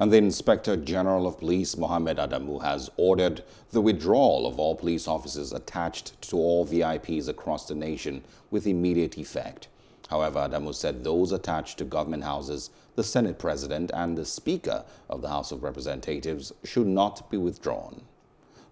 and the Inspector General of Police, Mohammed Adamu, has ordered the withdrawal of all police officers attached to all VIPs across the nation with immediate effect. However, Adamu said those attached to government houses, the Senate President and the Speaker of the House of Representatives should not be withdrawn.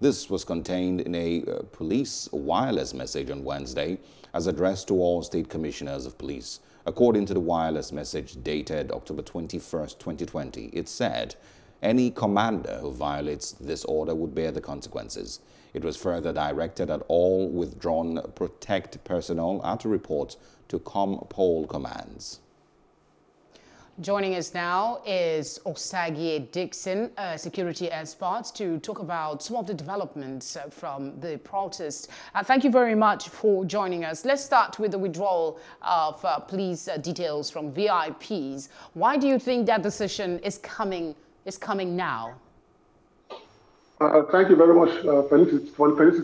This was contained in a police wireless message on Wednesday as addressed to all state commissioners of police. According to the wireless message dated October 21, 2020, it said, "Any commander who violates this order would bear the consequences." It was further directed at all withdrawn protect personnel and to report to COMPOL commands. Joining us now is Osagie Dickson, a security expert, to talk about some of the developments from the protest. Thank you very much for joining us. Let's start with the withdrawal of police details from VIPs. Why do you think that decision is coming now? Thank you very much, Felicity,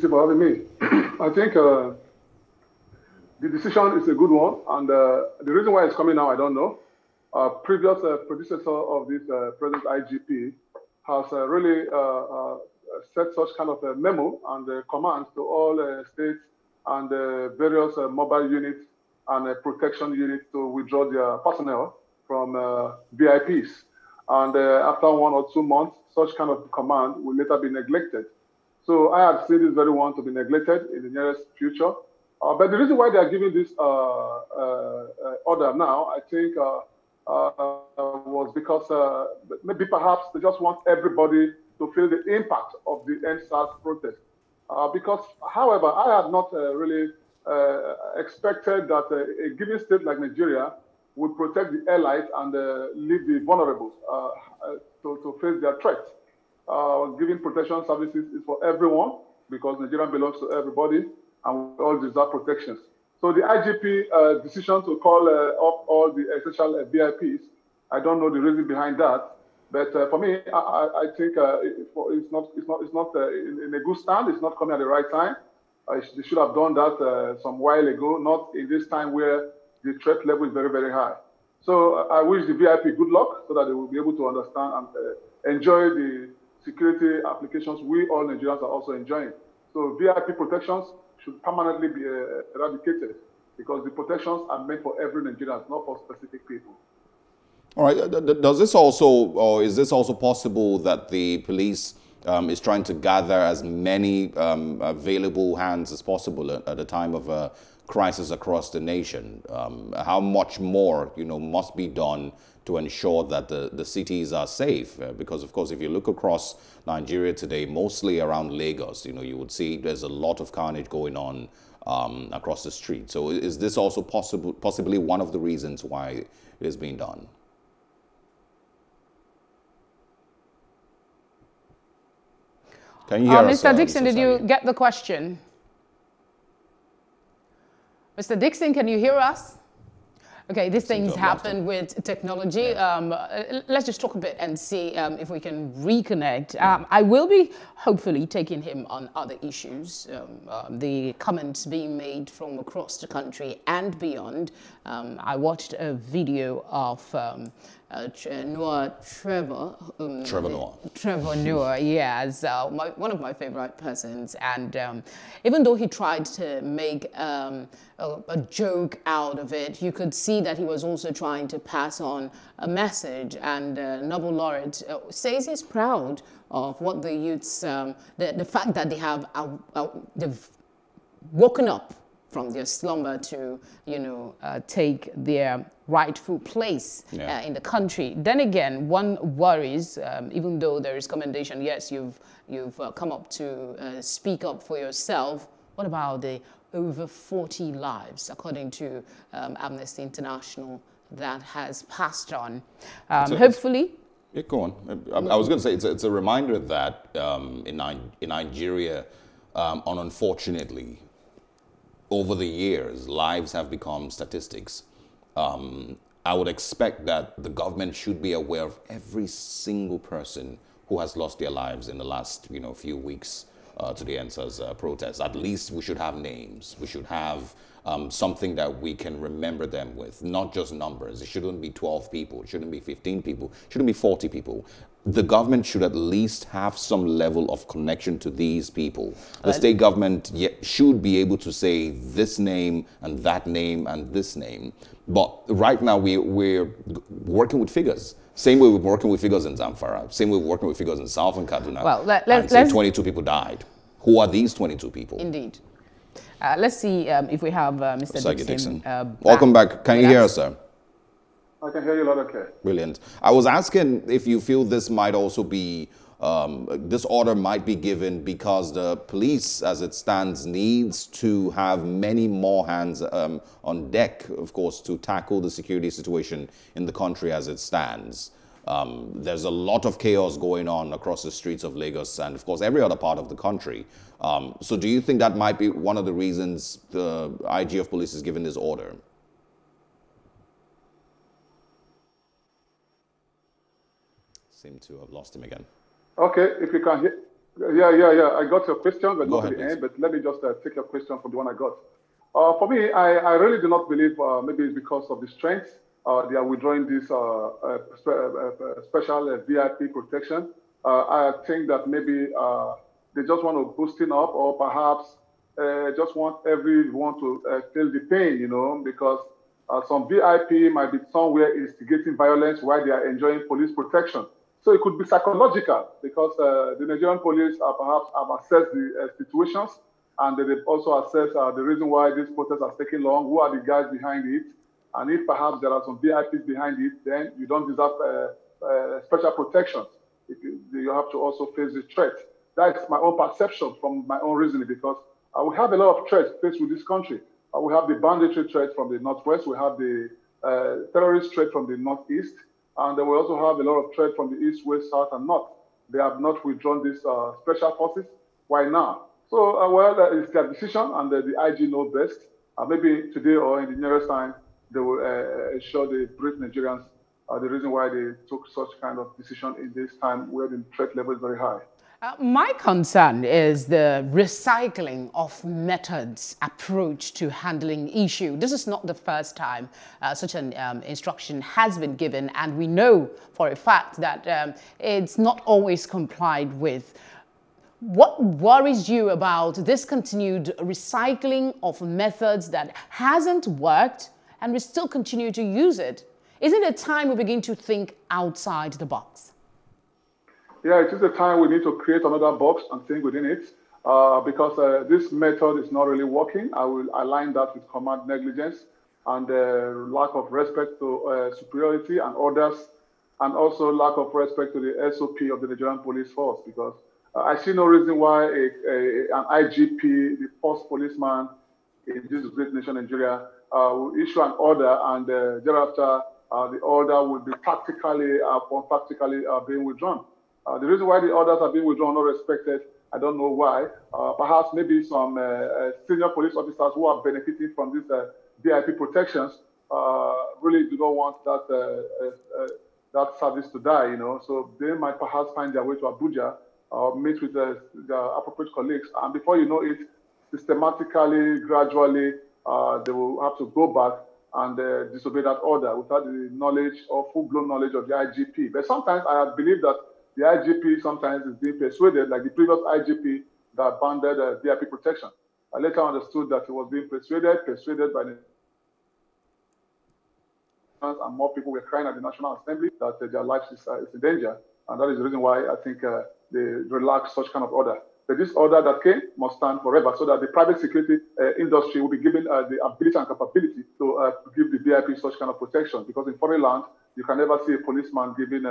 for having me. I think the decision is a good one, and the reason why it's coming now, I don't know. Previous predecessor of this present IGP has really set such kind of a memo and commands to all states and various mobile units and protection units to withdraw their personnel from VIPs. And after 1 or 2 months, such kind of command will later be neglected. So I have seen this very one to be neglected in the nearest future. But the reason why they are giving this order now, I think, was because maybe perhaps they just want everybody to feel the impact of the EndSARS protest. Because, however, I had not really expected that a given state like Nigeria would protect the allies and leave the vulnerable to face their threats. Giving protection services is for everyone because Nigeria belongs to everybody and we all deserve protections. So the IGP decision to call up all the essential VIPs, I don't know the reason behind that, but for me, I think it's not in a good stand. It's not coming at the right time. They should have done that some while ago, not in this time where the threat level is very, very high. So I wish the VIP good luck so that they will be able to understand and enjoy the security applications we all Nigerians are also enjoying. So VIP protections should permanently be eradicated because the protections are meant for every Nigerian, not for specific people. All right. Does this also, or is this also possible that the police is trying to gather as many available hands as possible at a time of a crisis across the nation? How much more, you know, must be done to ensure that the cities are safe? Because, of course, if you look across Nigeria today, mostly around Lagos, you know, you would see there's a lot of carnage going on across the street. So is this also possibly one of the reasons why it is being done? Can you hear us, Mr. Dickson, did you get the question? Mr. Dickson, can you hear us? Okay, these things happen with technology. Yeah. Let's just talk a bit and see if we can reconnect. I will be hopefully taking him on other issues, the comments being made from across the country and beyond. I watched a video of Trevor Noah, yes, one of my favorite persons. And even though he tried to make a joke out of it, you could see that he was also trying to pass on a message. And Nobel laureate says he's proud of what the youths, the fact that they have they've woken up from their slumber to, you know, take their rightful place in the country. Then again, one worries, even though there is commendation, yes, you've come up to speak up for yourself. What about the over 40 lives, according to Amnesty International, that has passed on? Hopefully... Yeah, go on. I was going to say, it's a reminder that in Nigeria, unfortunately, over the years, lives have become statistics. I would expect that the government should be aware of every single person who has lost their lives in the last, you know, few weeks to the EndSARS protest. At least we should have names. We should have something that we can remember them with, not just numbers. It shouldn't be 12 people. It shouldn't be 15 people. It shouldn't be 40 people. The government should at least have some level of connection to these people. The state government should be able to say this name and that name and this name. But right now we're working with figures. Same way we're working with figures in Zamfara. Same way we're working with figures in Southern Kaduna. Well, let's say 22 people died. Who are these 22 people? Indeed. Let's see if we have Mr. Osagie Dickson. Welcome back. Can you hear us, sir? I can hear you loud and clear. Brilliant. I was asking if you feel this might also be, this order might be given because the police, as it stands, needs to have many more hands on deck, of course, to tackle the security situation in the country as it stands. There's a lot of chaos going on across the streets of Lagos and, of course, every other part of the country. So do you think that might be one of the reasons the IG of police is giving this order? Seem to have lost him again. Okay, if you can hear, I got your question, but not at the end. But let me just take your question from the one I got. For me, I really do not believe maybe it's because of the strength they are withdrawing this special VIP protection. I think that maybe they just want to boost it up, or perhaps just want everyone to feel the pain, you know, because some VIP might be somewhere instigating violence while they are enjoying police protection. So it could be psychological, because the Nigerian police perhaps have assessed the situations, and they've also assessed the reason why this protest is taking long, who are the guys behind it, and if perhaps there are some VIPs behind it, then you don't deserve special protections. You have to also face the threat. That's my own perception from my own reasoning, because we have a lot of threats faced with this country. We have the banditry threat from the northwest, we have the terrorist threat from the northeast, and then we also have a lot of threat from the east, west, south, and north. They have not withdrawn these special forces. Why now? So, well, it's their decision, and the IG know best. Maybe today or in the nearest time, they will show the brave Nigerians the reason why they took such kind of decision in this time where the threat level is very high. My concern is the recycling of methods approach to handling issue. This is not the first time such an instruction has been given, and we know for a fact that it's not always complied with. What worries you about this continued recycling of methods that hasn't worked, and we still continue to use it? Isn't it time we begin to think outside the box? Yeah, it is the time we need to create another box and think within it, because this method is not really working. I will align that with command negligence and lack of respect to superiority and orders, and also lack of respect to the SOP of the Nigerian police force, because I see no reason why an IGP, the first policeman in this great nation, Nigeria, will issue an order and thereafter the order will be tactically, being withdrawn. The reason why the orders are being withdrawn or respected, I don't know why. Perhaps maybe some senior police officers who are benefiting from these VIP protections really do not want that that service to die, you know. So they might perhaps find their way to Abuja or meet with their appropriate colleagues. And before you know it, systematically, gradually, they will have to go back and disobey that order without the knowledge or full-blown knowledge of the IGP. But sometimes I believe that the IGP sometimes is being persuaded, like the previous IGP that banned VIP protection. I later understood that he was being persuaded by the... and more people were crying at the National Assembly that their lives is in danger. And that is the reason why I think they relaxed such kind of order. But this order that came must stand forever, so that the private security industry will be given the ability and capability to give the VIP such kind of protection. Because in foreign land, you can never see a policeman giving...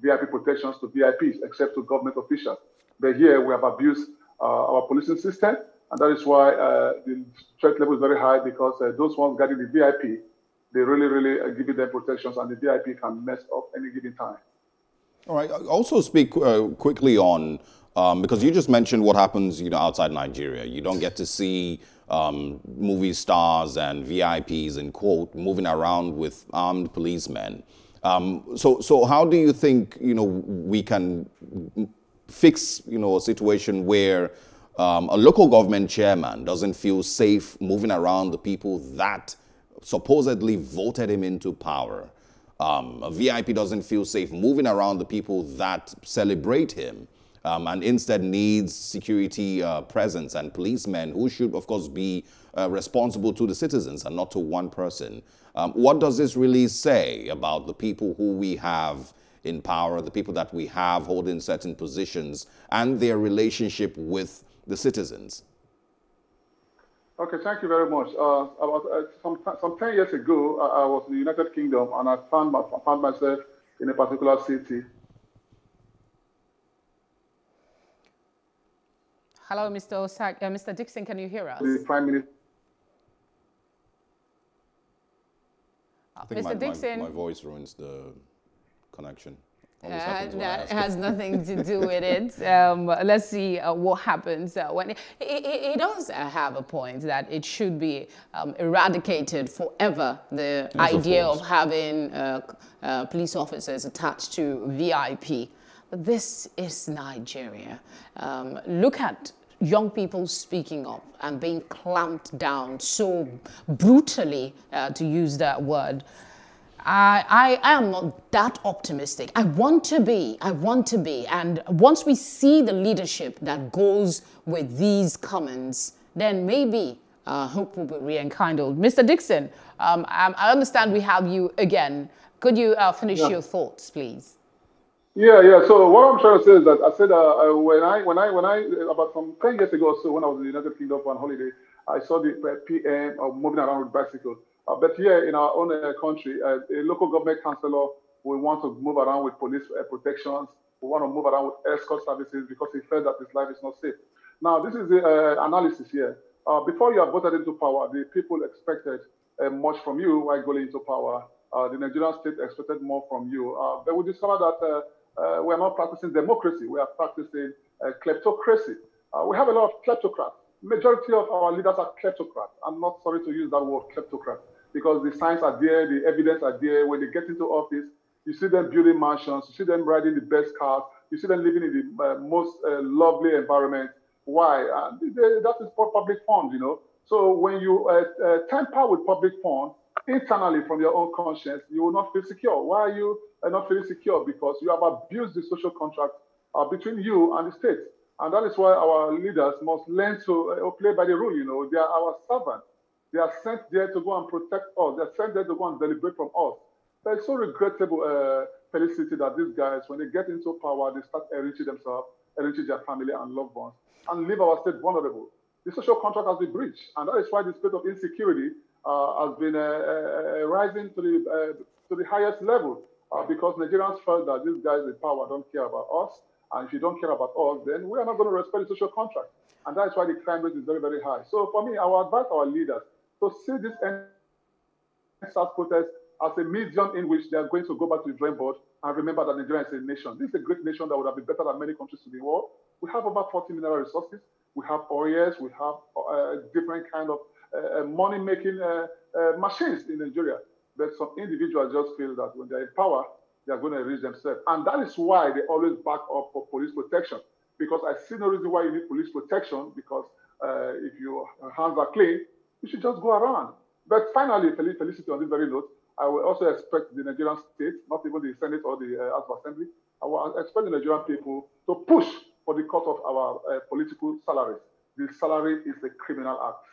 VIP protections to VIPs, except to government officials. But here we have abused our policing system, and that is why the threat level is very high, because those ones guarding the VIP, they really give them protections, and the VIP can mess up any given time. All right. Also speak quickly on, because you just mentioned what happens, you know, outside Nigeria. You don't get to see movie stars and VIPs, in quote, moving around with armed policemen. So how do you think, you know, we can fix, you know, a situation where a local government chairman doesn't feel safe moving around the people that supposedly voted him into power. A VIP doesn't feel safe moving around the people that celebrate him, and instead needs security presence and policemen who should, of course, be responsible to the citizens and not to one person. What does this really say about the people who we have in power, the people that we have holding certain positions, and their relationship with the citizens? Okay, thank you very much. About 10 years ago, I was in the United Kingdom, and I found myself in a particular city. Hello, Mr. Osagie. Mr. Dickson, can you hear us? The Prime Minister. I think Mr. Dickson, my voice ruins the connection. That has nothing to do with it. Let's see what happens when it does have a point that it should be eradicated forever. The idea of having police officers attached to VIP. But this is Nigeria. Look at young people speaking up and being clamped down so brutally, to use that word. I am not that optimistic. I want to be. And once we see the leadership that goes with these comments, then maybe hope will be rekindled. Mr. Dickson, I understand we have you again. Could you finish your thoughts, please? Yeah. So what I'm trying to say is that I said about some 10 years ago or so, when I was in the United Kingdom on holiday, I saw the PM moving around with bicycles. But here in our own country, a local government councillor will want to move around with police protections, will want to move around with escort services because he felt that his life is not safe. Now, this is the analysis here. Before you are voted into power, the people expected much from you while going into power. The Nigerian state expected more from you. But we discovered that we are not practicing democracy. We are practicing kleptocracy. We have a lot of kleptocrats. Majority of our leaders are kleptocrats. I'm not sorry to use that word, kleptocrats, because the signs are there, the evidence are there. When they get into office, you see them building mansions, you see them riding the best cars, you see them living in the most lovely environment. Why? That is for public funds, you know. So when you tamper with public funds internally from your own conscience, you will not feel secure. Why are you not feeling secure? Because you have abused the social contract between you and the state. And that is why our leaders must learn to play by the rule, you know. They are our servants. They are sent there to go and protect us. They are sent there to go and deliberate from us. But it's so regrettable, Felicity, that these guys, when they get into power, they start enriching themselves, enriching their family and loved ones, and leave our state vulnerable. The social contract has been breached, and that is why the state of insecurity has been rising to the highest level, because Nigerians felt that these guys in power don't care about us. And if you don't care about us, then we are not going to respect the social contract. And that's why the crime rate is very, very high. So for me, I would advise our leaders to see this EndSARS protest as a medium in which they are going to go back to the drawing board and remember that Nigeria is a nation. This is a great nation that would have been better than many countries in the world. We have about 40 mineral resources. We have oils. We have different kind of money-making machines in Nigeria. But some individuals just feel that when they're in power, they are going to enrich themselves. And that is why they always back up for police protection, because I see no reason why you need police protection, because if your hands are clean, you should just go around. But finally, Felicity, on this very note, I will also expect the Nigerian state, not even the Senate or the House of Assembly, I will expect the Nigerian people to push for the cut of our political salaries. The salary is a criminal act.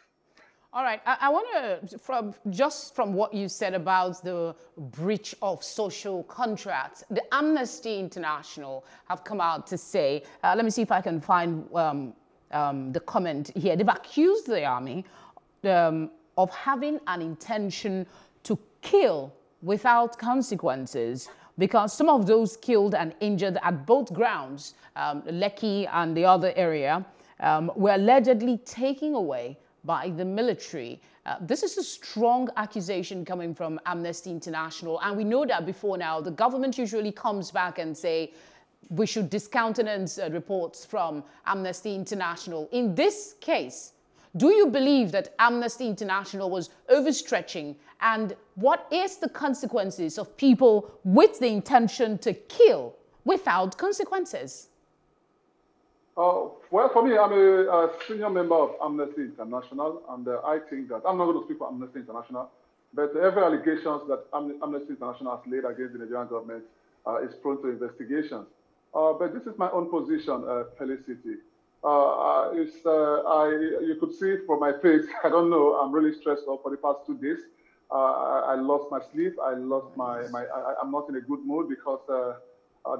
All right, I want to, from what you said about the breach of social contracts, the Amnesty International have come out to say, let me see if I can find the comment here. They've accused the army of having an intention to kill without consequences, because some of those killed and injured at both grounds, Lekki and the other area, were allegedly taken away by the military. This is a strong accusation coming from Amnesty International, and we know that before now the government usually comes back and say we should discountenance reports from Amnesty International. In this case, do you believe that Amnesty International was overstretching, and what is the consequences of people with the intention to kill without consequences? Well, for me, I'm a senior member of Amnesty International, and I think that I'm not going to speak for Amnesty International, but every allegations that Amnesty International has laid against the Nigerian government is prone to investigations. But this is my own position, Felicity. You could see it from my face. I don't know. I'm really stressed out for the past 2 days. I lost my sleep. I lost my. I'm not in a good mood because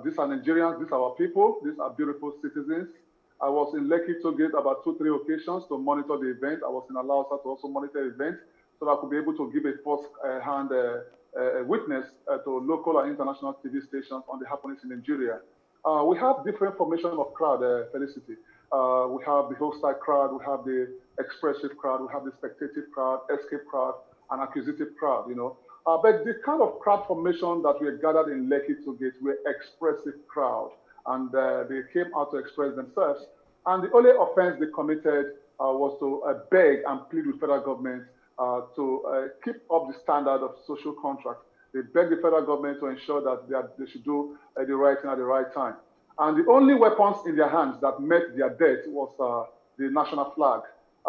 these are Nigerians. These are our people. These are beautiful citizens. I was in Lekki Toll Gate about 2-3 occasions to monitor the event. I was in Alausa to also monitor events, so that I could be able to give a first-hand witness to local and international TV stations on the happenings in Nigeria. We have different formation of crowd, Felicity. We have the hostile crowd, we have the expressive crowd, we have the spectative crowd, escape crowd, and acquisitive crowd, you know. But the kind of crowd formation that we gathered in Lekki Toll Gate were expressive crowd, and they came out to express themselves. And the only offense they committed was to beg and plead with federal government to keep up the standard of social contract. They begged the federal government to ensure that they should do the right thing at the right time. And the only weapons in their hands that met their death was the national flag.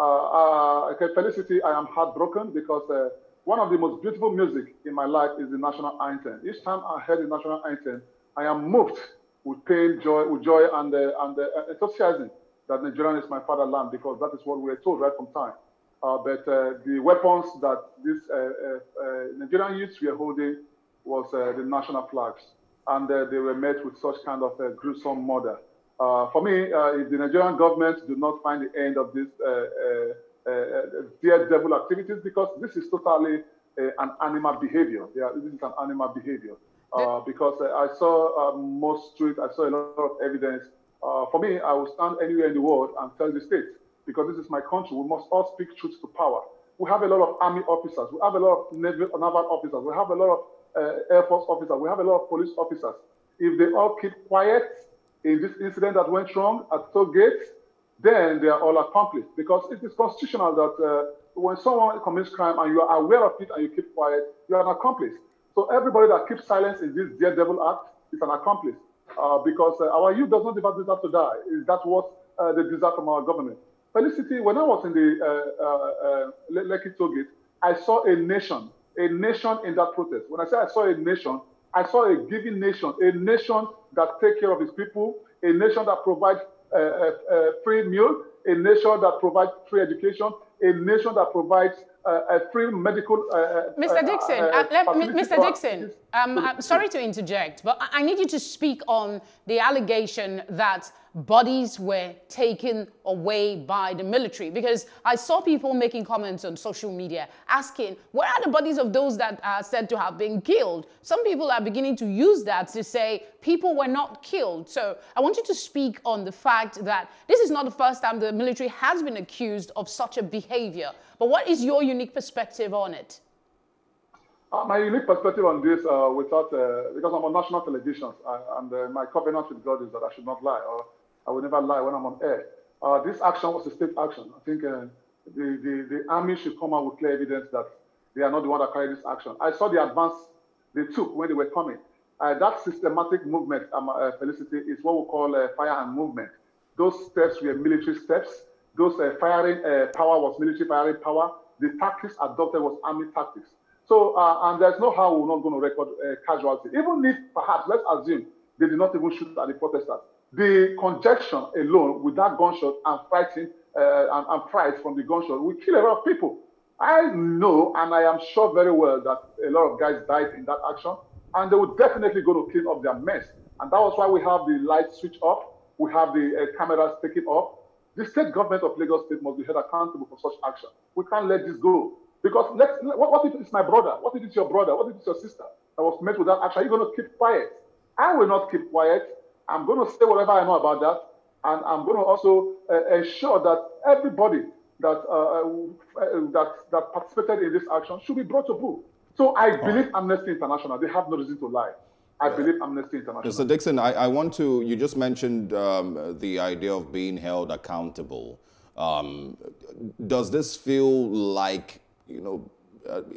Okay, Felicity, I am heartbroken because one of the most beautiful music in my life is the national anthem. Each time I heard the national anthem, I am moved with pain, joy, with joy, and enthusiasm that Nigeria is my fatherland, because that is what we are told right from time. But the weapons that these Nigerian youths were holding was the national flags, and they were met with such kind of gruesome murder. For me, if the Nigerian government do not find the end of these daredevil activities, because this is totally an animal behavior. Yeah, this is an animal behavior. Because I saw most streets, I saw a lot of evidence. For me, I will stand anywhere in the world and tell the state, because this is my country, we must all speak truth to power. We have a lot of army officers, we have a lot of naval officers, we have a lot of Air Force officers, we have a lot of police officers. If they all keep quiet in this incident that went wrong at Toll Gate, then they are all accomplice, because it is constitutional that when someone commits crime and you are aware of it and you keep quiet, you are an accomplice. So everybody that keeps silence in this daredevil act is an accomplice, because our youth does not deserve to die. Is that what they deserve from our government? Felicity, when I was in the Lekki Toll Gate, I saw a nation in that protest. When I say I saw a nation, I saw a giving nation, a nation that takes care of its people, a nation that provides free meals, a nation that provides free education, a nation that provides a free medical... Mr. Dickson, Mr. Dickson, I'm sorry to interject, but I need you to speak on the allegation that bodies were taken away by the military, because I saw people making comments on social media asking, where are the bodies of those that are said to have been killed? Some people are beginning to use that to say people were not killed. So I want you to speak on the fact that this is not the first time the military has been accused of such a behavior. But what is your unique perspective on it? My unique perspective on this, because I'm on national television, and my covenant with God is that I should not lie, or I will never lie when I'm on air. This action was a state action. I think the army should come out with clear evidence that they are not the one that carried this action. I saw the advance they took when they were coming. That systematic movement, Felicity, is what we call fire and movement. Those steps were military steps. Those firing power was military firing power. The tactics adopted was army tactics. So, and there's no how we're not going to record casualty. Even if, perhaps, let's assume they did not even shoot at the protesters. The conjecture alone with that gunshot and fighting and fright from the gunshot will kill a lot of people. I know, and I am sure very well, that a lot of guys died in that action, and they will definitely go to clean up their mess. And that was why we have the lights switched off, we have the cameras taken off. The state government of Lagos State must be held accountable for such action. We can't let this go. Because what if it's my brother? What if it's your brother? What if it's your sister that was met with that action? Are you going to keep quiet? I will not keep quiet. I'm going to say whatever I know about that. And I'm going to also ensure that everybody that participated in this action should be brought to book. So I believe Amnesty International. They have no reason to lie. I believe Amnesty International. Mr. Dickson, I want to, you just mentioned the idea of being held accountable. Does this feel like, you know,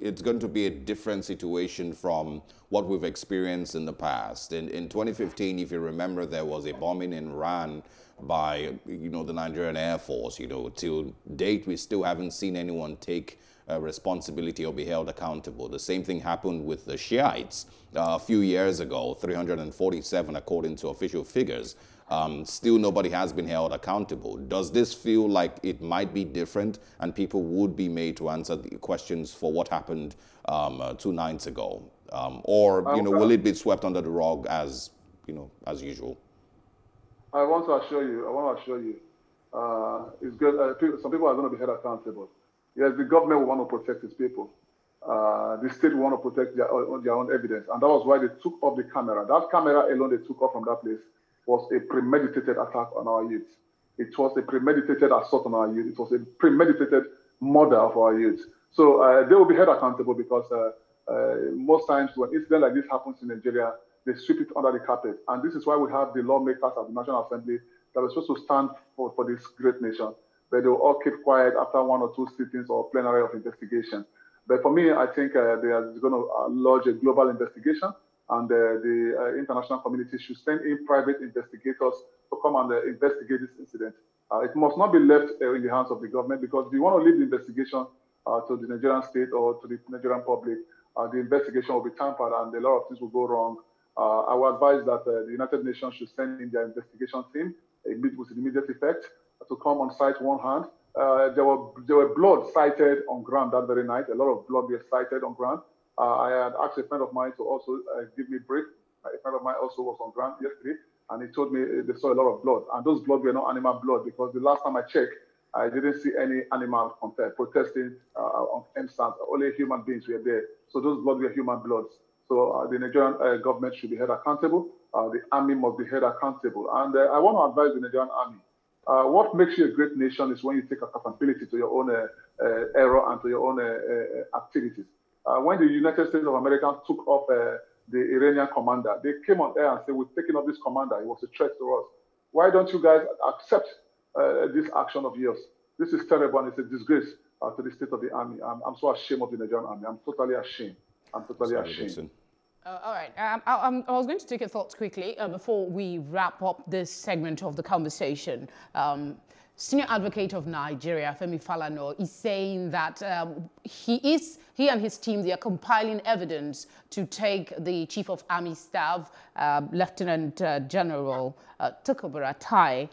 it's going to be a different situation from what we've experienced in the past. In 2015, if you remember, there was a bombing in Iran by, the Nigerian Air Force. Till date, we still haven't seen anyone take responsibility or be held accountable. The same thing happened with the Shiites a few years ago, 347 according to official figures. Still nobody has been held accountable. Does this feel like it might be different and people would be made to answer the questions for what happened 2 nights ago? Or, will it be swept under the rug as, as usual? I want to assure you, it's good. Some people are going to be held accountable. Yes, the government will want to protect its people. The state will want to protect their own evidence. And that was why they took off the camera. That camera alone they took off from that place was a premeditated attack on our youth. It was a premeditated assault on our youth. It was a premeditated murder of our youth. So they will be held accountable because most times when incident like this happens in Nigeria, they sweep it under the carpet. And this is why we have the lawmakers at the National Assembly that were supposed to stand for this great nation. But they will all keep quiet after one or two sittings or plenary of investigation. But for me, I think they are going to lodge a global investigation, and the international community should send in private investigators to come and investigate this incident. It must not be left in the hands of the government, because if you want to leave the investigation to the Nigerian state or to the Nigerian public, the investigation will be tampered and a lot of things will go wrong. I would advise that the United Nations should send in their investigation team with immediate effect to come on site one hand. There were blood sighted on ground that very night. A lot of blood was sighted on ground. I had asked a friend of mine to also give me a brief. A friend of mine also was on ground yesterday, and he told me they saw a lot of blood. And those blood were not animal blood, because the last time I checked, I didn't see any animal protesting on EndSARS. Only human beings were there. So those blood were human bloods. So the Nigerian government should be held accountable. The army must be held accountable. And I want to advise the Nigerian army. What makes you a great nation is when you take accountability to your own error and to your own activities. When the United States of America took off the Iranian commander, they came on air and said, "We're taking off this commander. It was a threat to us. Why don't you guys accept this action of yours? This is terrible, and it's a disgrace to the state of the army." I'm so ashamed of the Nigerian army. I'm totally ashamed. I'm totally ashamed. All right. I was going to take your thoughts quickly before we wrap up this segment of the conversation. Senior advocate of Nigeria, Femi Falana, is saying that he and his team, they are compiling evidence to take the Chief of Army Staff, Lieutenant General Tukubura Tai,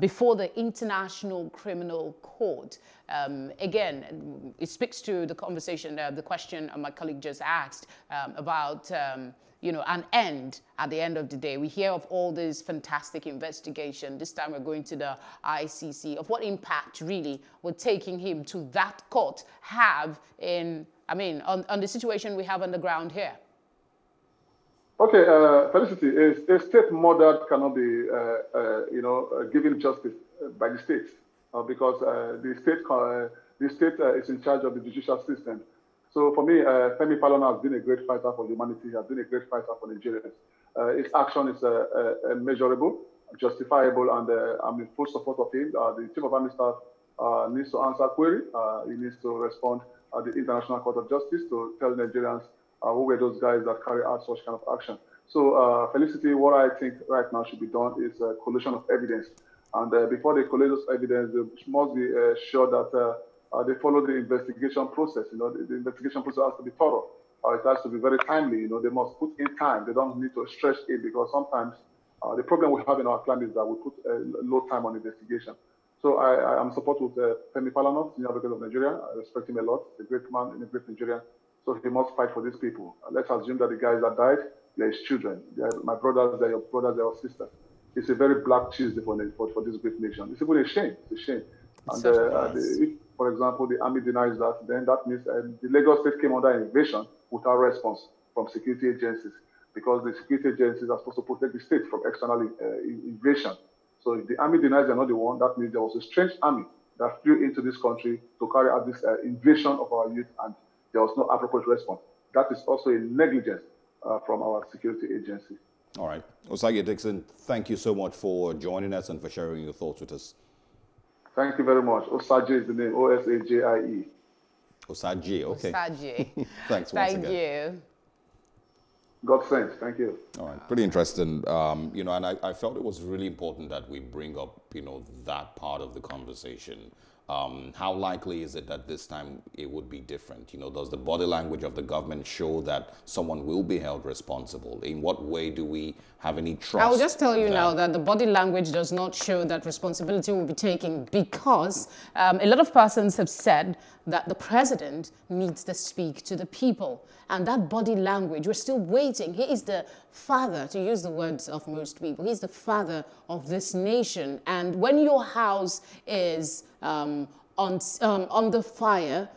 before the International Criminal Court. Again, it speaks to the conversation, the question my colleague just asked about an end at the end of the day. We hear of all this fantastic investigation. This time we're going to the ICC. Of what impact really would taking him to that court have on the situation we have on the ground here? Okay, Felicity, a state murdered cannot be, given justice by the state, because the state is in charge of the judicial system. So for me, Femi Falana has been a great fighter for humanity. He has been a great fighter for Nigerians. His action is measurable, justifiable, and I'm in full support of him. The Chief of Army Staff needs to answer query. He needs to respond at the International Court of Justice to tell Nigerians who were those guys that carry out such kind of action. So, Felicity, what I think right now should be done is a collation of evidence. And before they collate those evidence, they must be sure that they follow the investigation process. The investigation process has to be thorough. It has to be very timely. They must put in time. They don't need to stretch it, because sometimes the problem we have in our clan is that we put low time on investigation. So I am supportive with Femi Falana, senior advocate of Nigeria. I respect him a lot. He's a great man and a great Nigerian. So he must fight for these people. Let's assume that the guys that died, they're his children. They're my brothers, they're your brothers, they're your sisters. It's a very black Tuesday for this great nation. It's even a shame. It's a shame. It's and if, for example, the army denies that, then that means the Lagos state came under invasion without response from security agencies, because the security agencies are supposed to protect the state from external invasion. So if the army denies they're not the one, that means there was a strange army that flew into this country to carry out this invasion of our youth, and there was no appropriate response. That is also a negligence from our security agency. All right. Osagie Dickson, thank you so much for joining us and for sharing your thoughts with us. Thank you very much. Osagie is the name, O-S-A-J-I-E. Osagie, okay. Osagie. Thanks once again. Thank you. God sent. Thank you. All right. Pretty interesting. You know, and I felt it was really important that we bring up, you know, that part of the conversation. How likely is it that this time it would be different? You know, does the body language of the government show that someone will be held responsible? In what way do we have any trust? I will just tell you now that the body language does not show that responsibility will be taken, because a lot of persons have said that the president needs to speak to the people. And that body language, we're still waiting. He is the father, to use the words of most people, he's the father of this nation. And when your house is on the fire,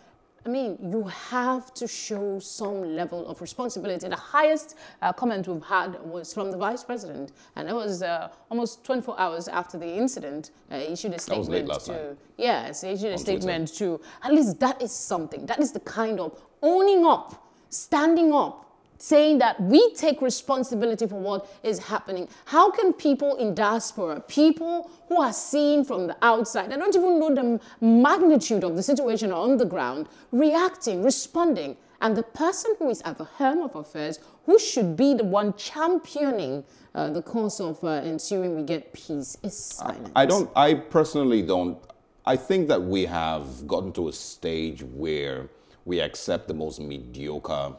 I mean, you have to show some level of responsibility. The highest comment we've had was from the vice president, and it was almost 24 hours after the incident. Issued a statement. That was late last night. Yes, issued a statement to. At least that is something. That is the kind of owning up, standing up, saying that we take responsibility for what is happening. How can people in diaspora, people who are seen from the outside, I don't even know the magnitude of the situation on the ground, reacting, responding, and the person who is at the helm of affairs, who should be the one championing the cause of ensuring we get peace, is silent. I think that we have gotten to a stage where we accept the most mediocre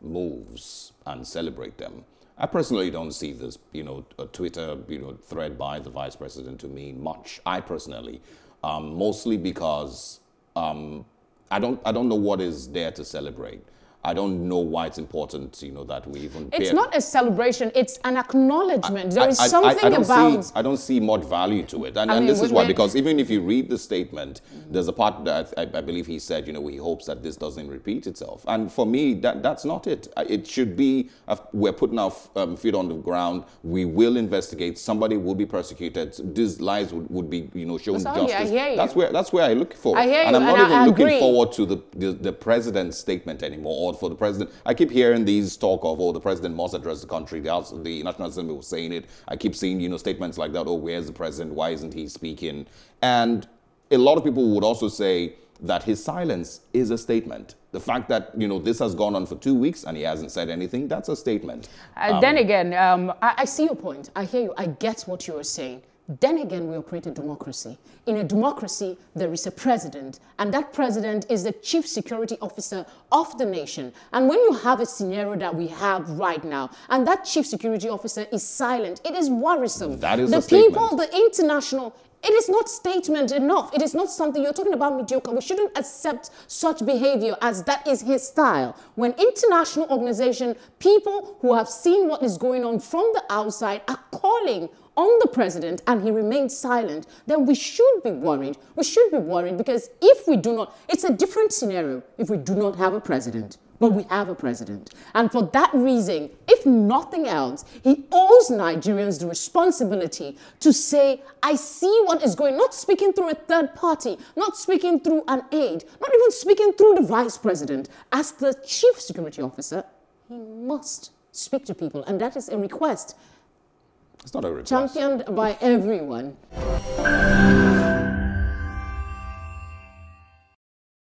moves and celebrate them. I personally don't see this, you know, a Twitter, you know, thread by the vice president to mean much. I personally, mostly because I don't know what is there to celebrate. I don't know why it's important, you know, that we even... It's not a celebration, it's an acknowledgement. There is something about... I don't see much value to it. And this is why, because even if you read the statement, there's a part that I believe he said, you know, he hopes that this doesn't repeat itself. And for me, that's not it. It should be, we're putting our feet on the ground, we will investigate, somebody will be persecuted, these lies would be, you know, shown justice. That's where I look for. I hear you, and I'm not even looking forward to the president's statement anymore, or for the president. I keep hearing these talk of, oh, the president must address the country. The National Assembly was saying it. I keep seeing, you know, statements like that. Oh, where's the president? Why isn't he speaking? And a lot of people would also say that his silence is a statement. The fact that, you know, this has gone on for 2 weeks and he hasn't said anything, that's a statement. Then again, I see your point. I hear you. I get what you are saying. Then again, we operate a democracy. In a democracy, there is a president, and that president is the chief security officer of the nation. And when you have a scenario that we have right now, and that chief security officer is silent, it is worrisome. That is a statement. The people, the international... It is not statement enough. It is not something you're talking about mediocre. We shouldn't accept such behavior, as that is his style. When international organization, people who have seen what is going on from the outside are calling on the president and he remains silent, then we should be worried. We should be worried, because if we do not, it's a different scenario if we do not have a president. But we have a president. And for that reason, if nothing else, he owes Nigerians the responsibility to say, I see what is going on, not speaking through a third party, not speaking through an aide, not even speaking through the vice president. As the chief security officer, he must speak to people. And that is a request. It's not a request. Championed by everyone.